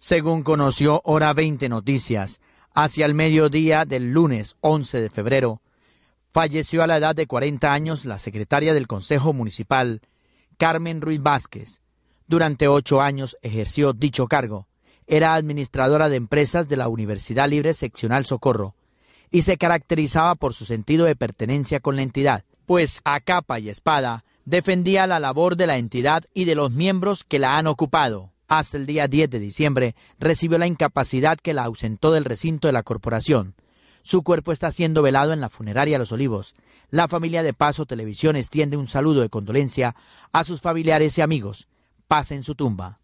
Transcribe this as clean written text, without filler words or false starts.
Según conoció Hora 20 Noticias, hacia el mediodía del lunes 11 de febrero, falleció a la edad de 40 años la secretaria del Consejo Municipal, Carmen Ruiz Vázquez. Durante 8 años ejerció dicho cargo. Era administradora de empresas de la Universidad Libre Seccional Socorro y se caracterizaba por su sentido de pertenencia con la entidad, pues a capa y espada defendía la labor de la entidad y de los miembros que la han ocupado. Hasta el día 10 de diciembre recibió la incapacidad que la ausentó del recinto de la corporación. Su cuerpo está siendo velado en la funeraria Los Olivos. La familia de Paso Televisión extiende un saludo de condolencia a sus familiares y amigos. Paz en su tumba.